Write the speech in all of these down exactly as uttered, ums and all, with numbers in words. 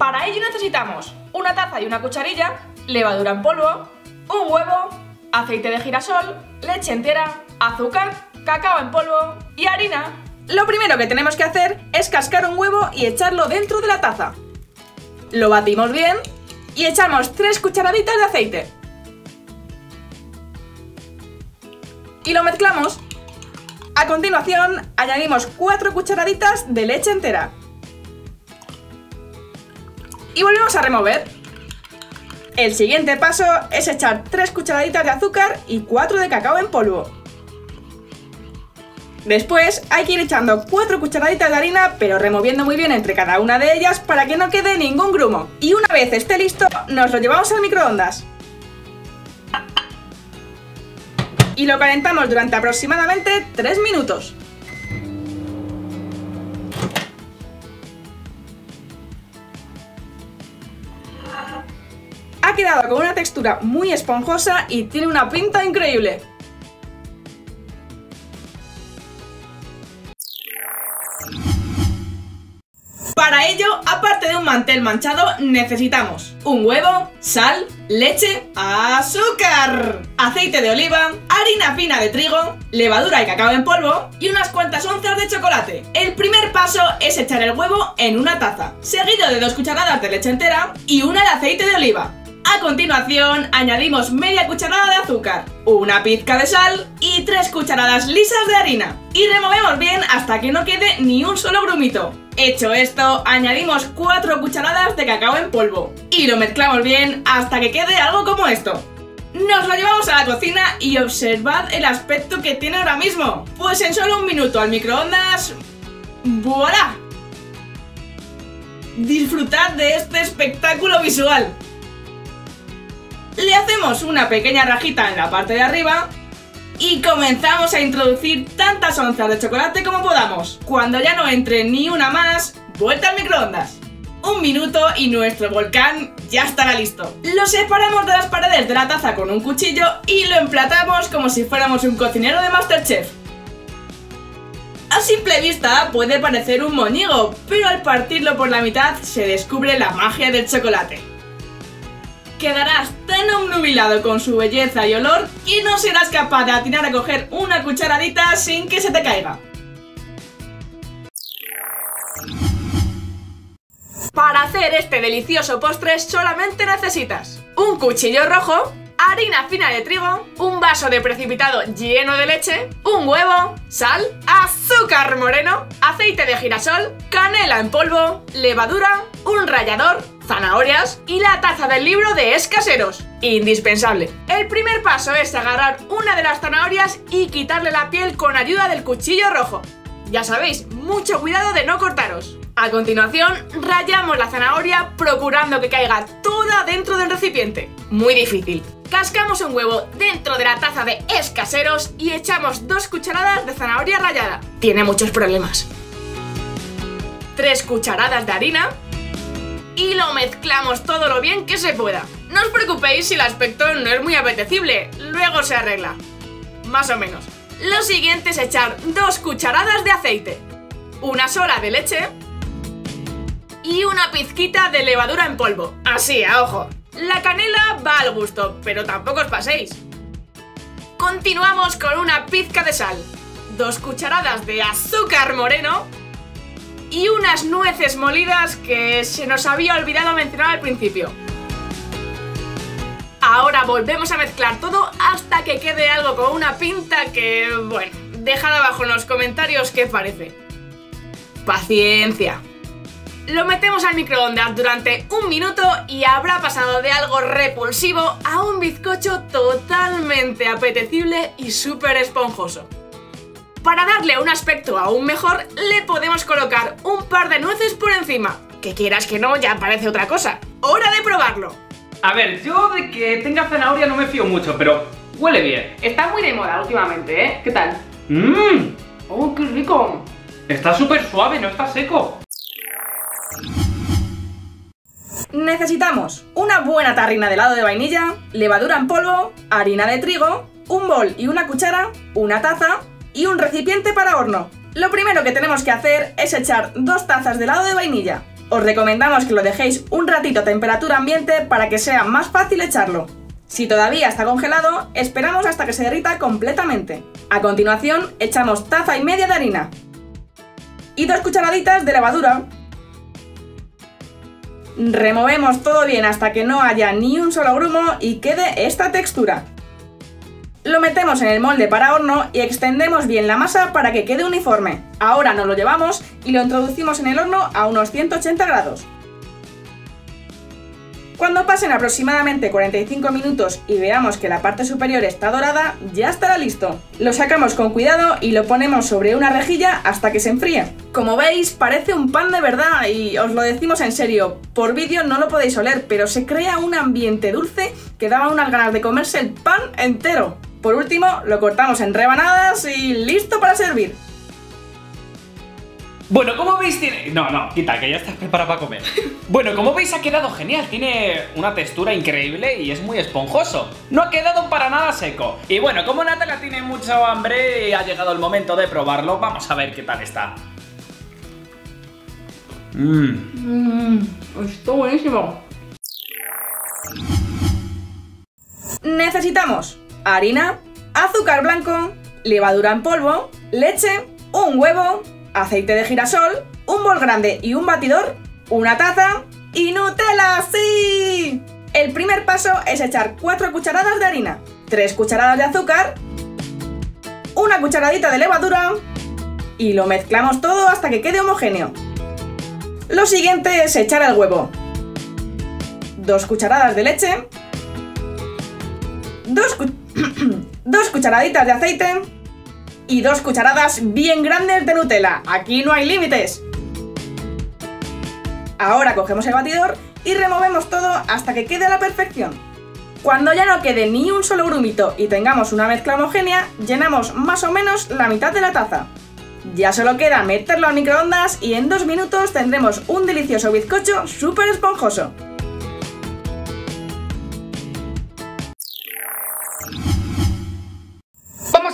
Para ello necesitamos una taza y una cucharilla, levadura en polvo, un huevo, aceite de girasol, leche entera, azúcar, cacao en polvo y harina. Lo primero que tenemos que hacer es cascar un huevo y echarlo dentro de la taza. Lo batimos bien y echamos tres cucharaditas de aceite. Y lo mezclamos. A continuación añadimos cuatro cucharaditas de leche entera. Y volvemos a remover. El siguiente paso es echar tres cucharaditas de azúcar y cuatro de cacao en polvo. Después hay que ir echando cuatro cucharaditas de harina, pero removiendo muy bien entre cada una de ellas para que no quede ningún grumo. Y una vez esté listo, nos lo llevamos al microondas. Y lo calentamos durante aproximadamente tres minutos. Ha quedado con una textura muy esponjosa y tiene una pinta increíble. Para ello, aparte de un mantel manchado, necesitamos un huevo, sal, leche, azúcar, aceite de oliva, harina fina de trigo, levadura y cacao en polvo y unas cuantas onzas de chocolate. El primer paso es echar el huevo en una taza, seguido de dos cucharadas de leche entera y una de aceite de oliva. A continuación, añadimos media cucharada de azúcar, una pizca de sal y tres cucharadas lisas de harina. Y removemos bien hasta que no quede ni un solo grumito. Hecho esto, añadimos cuatro cucharadas de cacao en polvo y lo mezclamos bien hasta que quede algo como esto. Nos lo llevamos a la cocina y observad el aspecto que tiene ahora mismo. Pues en solo un minuto al microondas... ¡Voilà! Disfrutad de este espectáculo visual. Le hacemos una pequeña rajita en la parte de arriba y comenzamos a introducir tantas onzas de chocolate como podamos. Cuando ya no entre ni una más, vuelta al microondas. Un minuto y nuestro volcán ya estará listo. Lo separamos de las paredes de la taza con un cuchillo y lo emplatamos como si fuéramos un cocinero de MasterChef. A simple vista puede parecer un moñigo, pero al partirlo por la mitad se descubre la magia del chocolate. Quedarás tan obnubilado con su belleza y olor que no serás capaz de atinar a coger una cucharadita sin que se te caiga. Para hacer este delicioso postre solamente necesitas un cuchillo rojo, harina fina de trigo, un vaso de precipitado lleno de leche, un huevo, sal, azúcar moreno, aceite de girasol, canela en polvo, levadura, un rallador, zanahorias y la taza del libro de Es Caseros. Indispensable. El primer paso es agarrar una de las zanahorias y quitarle la piel con ayuda del cuchillo rojo. Ya sabéis, mucho cuidado de no cortaros. A continuación, rallamos la zanahoria procurando que caiga toda dentro del recipiente. Muy difícil. Cascamos un huevo dentro de la taza de Es Caseros y echamos dos cucharadas de zanahoria rallada. Tiene muchos problemas. Tres cucharadas de harina. Y lo mezclamos todo lo bien que se pueda. No os preocupéis si el aspecto no es muy apetecible, luego se arregla. Más o menos. Lo siguiente es echar dos cucharadas de aceite, una sola de leche y una pizquita de levadura en polvo. Así, a ojo. La canela va al gusto, pero tampoco os paséis. Continuamos con una pizca de sal, dos cucharadas de azúcar moreno y unas nueces molidas que se nos había olvidado mencionar al principio. Ahora volvemos a mezclar todo hasta que quede algo con una pinta que, bueno, dejad abajo en los comentarios qué parece. Paciencia. Lo metemos al microondas durante un minuto y habrá pasado de algo repulsivo a un bizcocho totalmente apetecible y súper esponjoso. Para darle un aspecto aún mejor, le podemos colocar un par de nueces por encima. Que quieras que no, ya parece otra cosa. ¡Hora de probarlo! A ver, yo de que tenga zanahoria no me fío mucho, pero huele bien. Está muy de moda últimamente, ¿eh? ¿Qué tal? ¡Mmm! ¡Oh, qué rico! Está súper suave, no está seco. Necesitamos una buena tarrina de helado de vainilla, levadura en polvo, harina de trigo, un bol y una cuchara, una taza... y un recipiente para horno. Lo primero que tenemos que hacer es echar dos tazas de helado de vainilla, Os recomendamos que lo dejéis un ratito a temperatura ambiente para que sea más fácil echarlo. Si todavía está congelado, esperamos hasta que se derrita completamente. A continuación, echamos taza y media de harina y dos cucharaditas de levadura. Removemos todo bien hasta que no haya ni un solo grumo y quede esta textura. Lo metemos en el molde para horno y extendemos bien la masa para que quede uniforme. Ahora nos lo llevamos y lo introducimos en el horno a unos ciento ochenta grados. Cuando pasen aproximadamente cuarenta y cinco minutos y veamos que la parte superior está dorada, ya estará listo. Lo sacamos con cuidado y lo ponemos sobre una rejilla hasta que se enfríe. Como veis, parece un pan de verdad y os lo decimos en serio, por vídeo no lo podéis oler, pero se crea un ambiente dulce que daba unas ganas de comerse el pan entero. Por último, lo cortamos en rebanadas y listo para servir. Bueno, como veis tiene... No, no, quita, que ya estás preparado para comer. Bueno, como veis ha quedado genial, tiene una textura increíble y es muy esponjoso. No ha quedado para nada seco. Y bueno, como Natalia tiene mucho hambre y ha llegado el momento de probarlo, vamos a ver qué tal está. Mmm, mm, está buenísimo. Necesitamos harina, azúcar blanco, levadura en polvo, leche, un huevo, aceite de girasol, un bol grande y un batidor, una taza y Nutella, ¡sí! El primer paso es echar cuatro cucharadas de harina, tres cucharadas de azúcar, una cucharadita de levadura y lo mezclamos todo hasta que quede homogéneo. Lo siguiente es echar el huevo, dos cucharadas de leche, dos cucharaditas de aceite y dos cucharadas bien grandes de Nutella. Aquí no hay límites. Ahora cogemos el batidor y removemos todo hasta que quede a la perfección. Cuando ya no quede ni un solo grumito y tengamos una mezcla homogénea, llenamos más o menos la mitad de la taza. Ya solo queda meterlo al microondas y en dos minutos tendremos un delicioso bizcocho súper esponjoso.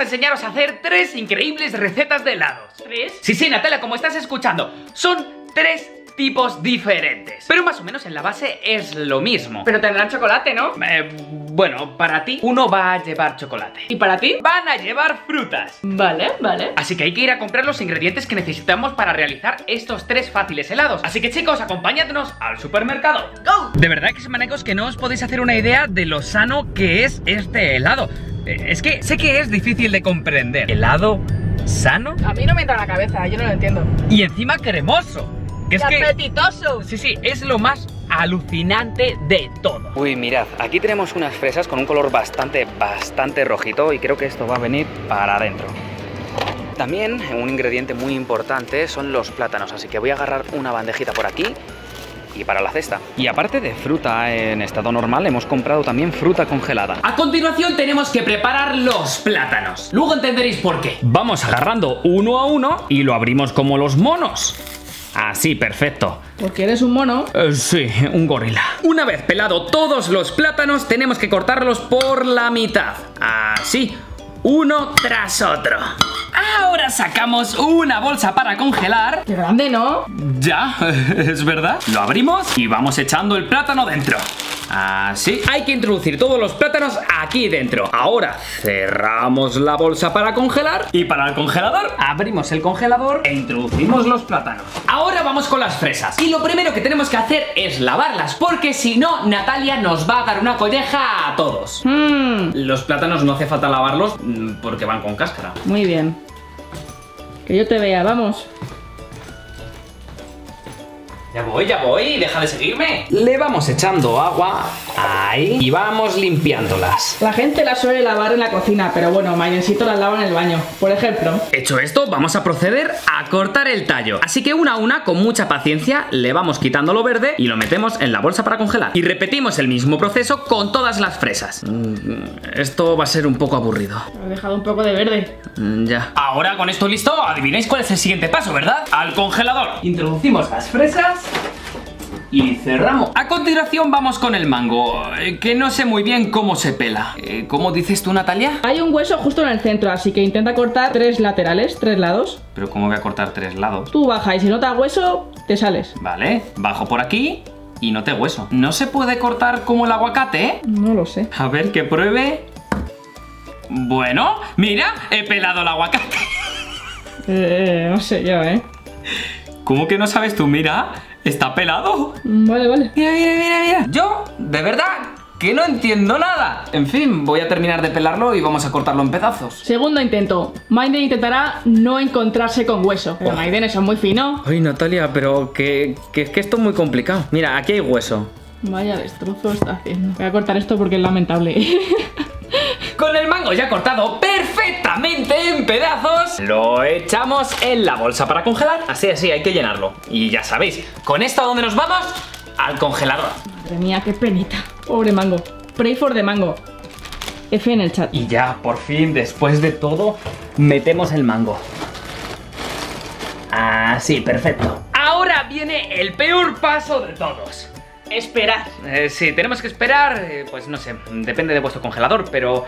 Enseñaros a hacer tres increíbles recetas de helados. ¿Tres? Sí, sí, Natalia, como estás escuchando, son tres tipos diferentes, pero más o menos en la base es lo mismo. Pero tendrán chocolate, ¿no? Eh, bueno, para ti uno va a llevar chocolate. ¿Y para ti? Van a llevar frutas. Vale, vale. Así que hay que ir a comprar los ingredientes que necesitamos para realizar estos tres fáciles helados. Así que chicos, acompañadnos al supermercado. ¡Go! De verdad que es manacos que no os podéis hacer una idea de lo sano que es este helado. Es que sé que es difícil de comprender. ¿Helado sano? A mí no me entra en la cabeza, yo no lo entiendo. Y encima cremoso. Que es que... apetitoso. Sí, sí, es lo más alucinante de todo. Uy, mirad, aquí tenemos unas fresas con un color bastante, bastante rojito y creo que esto va a venir para adentro. También un ingrediente muy importante son los plátanos, así que voy a agarrar una bandejita por aquí y para la cesta. Y aparte de fruta en estado normal, hemos comprado también fruta congelada. A continuación tenemos que preparar los plátanos. Luego entenderéis por qué. Vamos agarrando uno a uno y lo abrimos como los monos. Así, perfecto. ¿Porque eres un mono? Eh, sí, un gorila. Una vez pelado todos los plátanos, tenemos que cortarlos por la mitad. Así, uno tras otro. Ahora sacamos una bolsa para congelar. ¡Qué grande, ¿no? Ya, es verdad. Lo abrimos y vamos echando el plátano dentro. Así. Hay que introducir todos los plátanos aquí dentro. Ahora cerramos la bolsa para congelar. Y para el congelador, abrimos el congelador e introducimos los plátanos. Ahora vamos con las fresas. Y lo primero que tenemos que hacer es lavarlas, porque si no, Natalia nos va a dar una colleja a todos. Mm. Los plátanos no hace falta lavarlos porque van con cáscara. Muy bien. Que yo te vea, vamos. Ya voy, ya voy, deja de seguirme. Le vamos echando agua ahí y vamos limpiándolas. La gente las suele lavar en la cocina, pero bueno, Maydencito las lava en el baño, por ejemplo. Hecho esto, vamos a proceder a cortar el tallo. Así que una a una, con mucha paciencia, le vamos quitando lo verde y lo metemos en la bolsa para congelar. Y repetimos el mismo proceso con todas las fresas. Mm, esto va a ser un poco aburrido. He dejado un poco de verde. Mm, ya. Ahora con esto listo, adivináis cuál es el siguiente paso, ¿verdad? Al congelador. Introducimos las fresas y cerramos. A continuación vamos con el mango, que no sé muy bien cómo se pela. ¿Cómo dices tú, Natalia? Hay un hueso justo en el centro, así que intenta cortar tres laterales, tres lados. Pero ¿cómo voy a cortar tres lados? Tú baja y si no te da hueso, te sales. Vale, bajo por aquí y no te hueso. ¿No se puede cortar como el aguacate, eh? No lo sé. A ver, que pruebe. Bueno, mira, he pelado el aguacate. Eh, no sé yo, ¿eh? ¿Cómo que no sabes tú? Mira, está pelado. Vale, vale. Mira, mira, mira, mira. Yo, de verdad, que no entiendo nada. En fin, voy a terminar de pelarlo y vamos a cortarlo en pedazos. Segundo intento. Mayden intentará no encontrarse con hueso. Pero oh. Mayden, eso es muy fino. Ay, Natalia, pero que, que es que esto es muy complicado. Mira, aquí hay hueso. Vaya destrozo está haciendo. Voy a cortar esto porque es lamentable. Con el mango ya cortado perfectamente en pedazos, lo echamos en la bolsa para congelar. Así, así, hay que llenarlo. Y ya sabéis, con esto ¿a dónde nos vamos? Al congelador. Madre mía, qué penita. Pobre mango. Pray for the mango. F en el chat. Y ya, por fin, después de todo, metemos el mango. Así, perfecto. Ahora viene el peor paso de todos. Esperar. Eh, sí, tenemos que esperar, eh, pues no sé, depende de vuestro congelador, pero...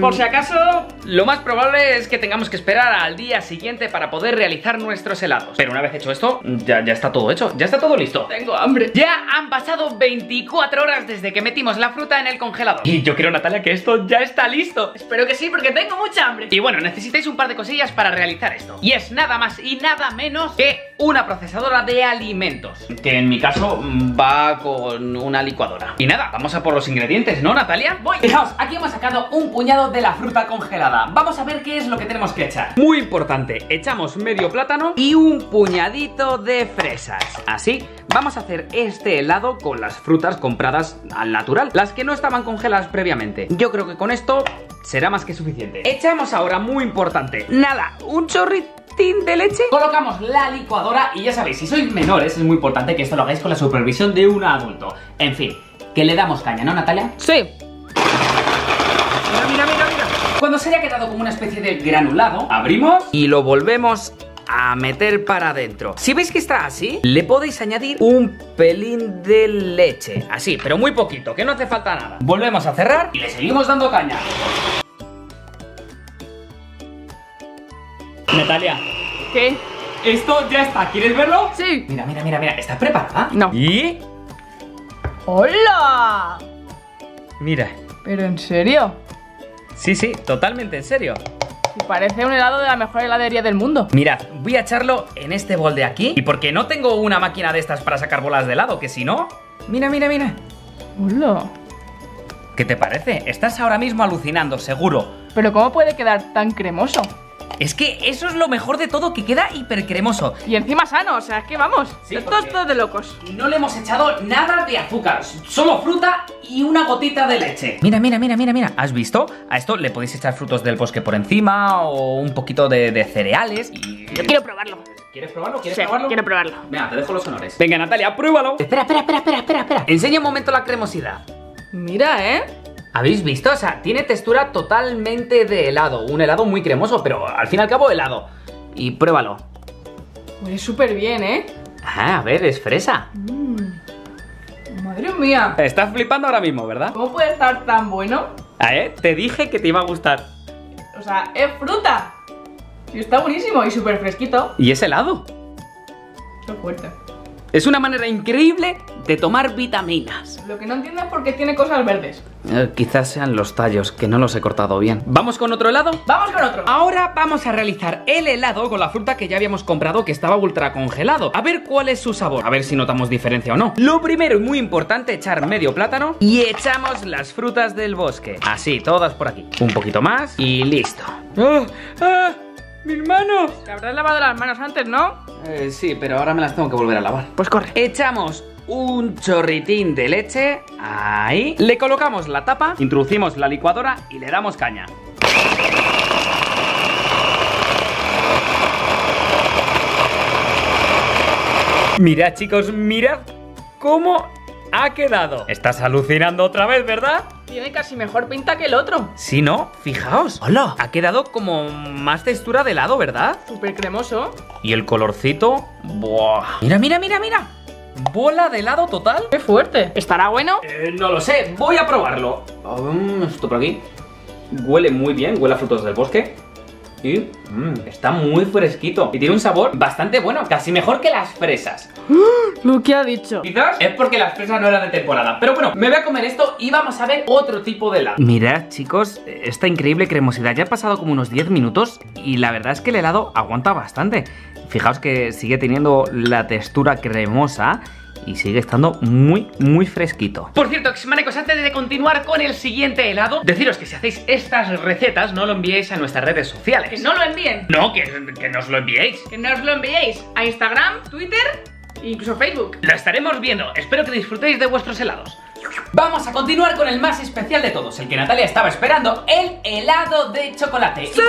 Por si acaso, lo más probable es que tengamos que esperar al día siguiente para poder realizar nuestros helados. Pero una vez hecho esto, ya, ya está todo hecho, ya está todo listo. Tengo hambre. Ya han pasado veinticuatro horas desde que metimos la fruta en el congelador. Y yo creo, Natalia, que esto ya está listo. Espero que sí, porque tengo mucha hambre. Y bueno, necesitáis un par de cosillas para realizar esto. Y es nada más y nada menos que una procesadora de alimentos, que en mi caso va con una licuadora. Y nada, vamos a por los ingredientes, ¿no, Natalia? Voy. Fijaos, aquí hemos sacado un puñado de la fruta congelada. Vamos a ver qué es lo que tenemos que echar. Muy importante, echamos medio plátano y un puñadito de fresas. Así, vamos a hacer este helado con las frutas compradas al natural, las que no estaban congeladas previamente. Yo creo que con esto será más que suficiente. Echamos ahora, muy importante, nada, un chorrito de leche. Colocamos la licuadora y ya sabéis, si sois menores es muy importante que esto lo hagáis con la supervisión de un adulto. En fin, que le damos caña, ¿no, Natalia? Sí. Mira, mira, mira. Cuando se haya quedado como una especie de granulado, abrimos y lo volvemos a meter para adentro. Si veis que está así, le podéis añadir un pelín de leche. Así, pero muy poquito, que no hace falta nada. Volvemos a cerrar y le seguimos dando caña. Natalia, ¿qué? Esto ya está, ¿quieres verlo? Sí. Mira, mira, mira, mira. ¿Estás preparada? No. ¿Y? ¡Hola! Mira. ¿Pero en serio? Sí, sí, totalmente en serio. Parece un helado de la mejor heladería del mundo. Mirad, voy a echarlo en este bol de aquí. Y porque no tengo una máquina de estas para sacar bolas de helado, que si no... Mira, mira, mira. Hola. ¿Qué te parece? Estás ahora mismo alucinando, seguro. Pero ¿cómo puede quedar tan cremoso? Es que eso es lo mejor de todo, que queda hiper cremoso. Y encima sano, o sea, es que vamos, sí, esto es todo de locos. No le hemos echado nada de azúcar, solo fruta y una gotita de leche. Mira, mira, mira, mira, mira, ¿has visto? A esto le podéis echar frutos del bosque por encima o un poquito de, de cereales y... Yo quiero probarlo. ¿Quieres probarlo? ¿Quieres sí, probarlo? Quiero probarlo. Venga, te dejo los honores. Venga, Natalia, pruébalo. Espera, espera, espera, espera, espera, espera. Enseña un momento la cremosidad. Mira, ¿eh? ¿Habéis visto? O sea, tiene textura totalmente de helado. Un helado muy cremoso, pero al fin y al cabo helado. Y pruébalo. Huele súper bien, ¿eh? Ah, a ver, es fresa. Mm. Madre mía. Estás flipando ahora mismo, ¿verdad? ¿Cómo puede estar tan bueno? Ah, ¿eh? Te dije que te iba a gustar. O sea, es fruta. Y está buenísimo y súper fresquito. Y es helado. Qué fuerte. Es una manera increíble de tomar vitaminas. Lo que no entiendo es por qué tiene cosas verdes. eh, Quizás sean los tallos, que no los he cortado bien. ¿Vamos con otro helado? ¡Vamos con otro! Ahora vamos a realizar el helado con la fruta que ya habíamos comprado, que estaba ultra congelado. A ver cuál es su sabor, a ver si notamos diferencia o no. Lo primero y muy importante, echar medio plátano. Y echamos las frutas del bosque. Así, todas por aquí. Un poquito más y listo. ¡Ah! ¡Ah! ¡Mis manos! Te habrás lavado las manos antes, ¿no? Eh, sí, pero ahora me las tengo que volver a lavar. Pues corre. Echamos un chorritín de leche. Ahí. Le colocamos la tapa, introducimos la licuadora y le damos caña. Mirad, chicos, mirad cómo ha quedado. Estás alucinando otra vez, ¿verdad? Tiene casi mejor pinta que el otro. Sí, ¿no? Fijaos. ¡Hola! Ha quedado como más textura de helado, ¿verdad? Súper cremoso. Y el colorcito... ¡Buah! ¡Mira, mira, mira, mira! ¿Bola de helado total? ¡Qué fuerte! ¿Estará bueno? Eh, no lo sé. Voy a probarlo. Um, esto por aquí. Huele muy bien. Huele a frutos del bosque. y mmm, está muy fresquito y tiene un sabor bastante bueno, casi mejor que las fresas. Lo que ha dicho. Quizás es porque las fresas no eran de temporada, pero bueno, me voy a comer esto y vamos a ver otro tipo de helado. Mirad, chicos, esta increíble cremosidad. Ya ha pasado como unos diez minutos y la verdad es que el helado aguanta bastante. Fijaos que sigue teniendo la textura cremosa y sigue estando muy, muy fresquito. Por cierto, exmanecos, antes de continuar con el siguiente helado, deciros que si hacéis estas recetas, no lo enviéis a nuestras redes sociales. ¡Que no lo envíen! No, que, que nos lo enviéis. ¡Que nos lo enviéis! A Instagram, Twitter e incluso Facebook. Lo estaremos viendo. Espero que disfrutéis de vuestros helados. Vamos a continuar con el más especial de todos, el que Natalia estaba esperando, el helado de chocolate. ¡Sí!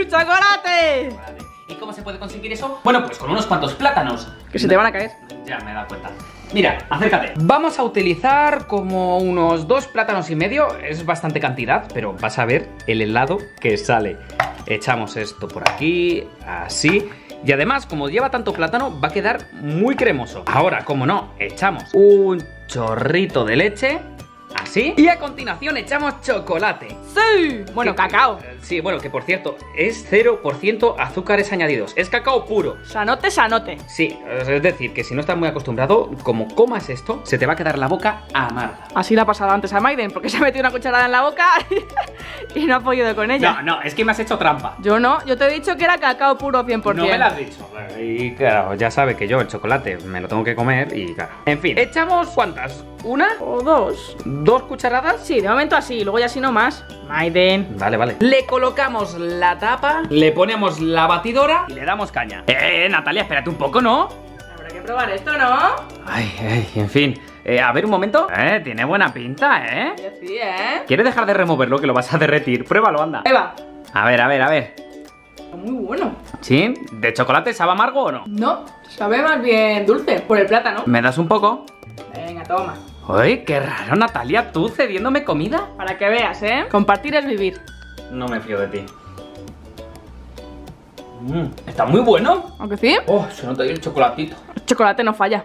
Y... ¡chocolate! Vale. ¿Y cómo se puede conseguir eso? Bueno, pues con unos cuantos plátanos. Que se te van a caer. Ya me he dado cuenta. Mira, acércate. Vamos a utilizar como unos dos plátanos y medio. Es bastante cantidad, pero vas a ver el helado que sale. Echamos esto por aquí, así. Y además, como lleva tanto plátano, va a quedar muy cremoso. Ahora, como no, echamos un chorrito de leche. Así. Y a continuación echamos chocolate. Sí. Bueno, que, cacao. Sí, bueno, que por cierto, es cero por ciento azúcares añadidos. Es cacao puro. Sanote, sanote. Sí, es decir, que si no estás muy acostumbrado, como comas esto, se te va a quedar la boca amarga. Así la ha pasado antes a Mayden, porque se ha metido una cucharada en la boca y no ha podido con ella. No, no, es que me has hecho trampa. Yo no, yo te he dicho que era cacao puro cien por cien. No me lo has dicho. Y claro, ya sabe que yo el chocolate me lo tengo que comer y claro. En fin, echamos ¿cuántas? ¿Una o dos? ¿Dos cucharadas? Sí, de momento así, luego ya si no más. Mayden. Vale, vale. Le colocamos la tapa, le ponemos la batidora y le damos caña. Eh, eh Natalia, espérate un poco, ¿no? Habrá que probar esto, ¿no? Ay, ay, en fin. Eh, a ver un momento. Eh, tiene buena pinta, ¿eh? Sí, sí, ¿eh? ¿Quieres dejar de removerlo que lo vas a derretir? Pruébalo, anda. Eva. A ver, a ver, a ver. Muy bueno. ¿Sí? ¿De chocolate sabe amargo o no? No, sabe más bien dulce, por el plátano. ¿Me das un poco? Venga, toma. Uy, qué raro, Natalia, tú cediéndome comida. Para que veas, ¿eh? Compartir es vivir. No me fío de ti. Mm, está muy bueno. ¿A que sí? Oh, se nota ahí el chocolatito. El chocolate no falla.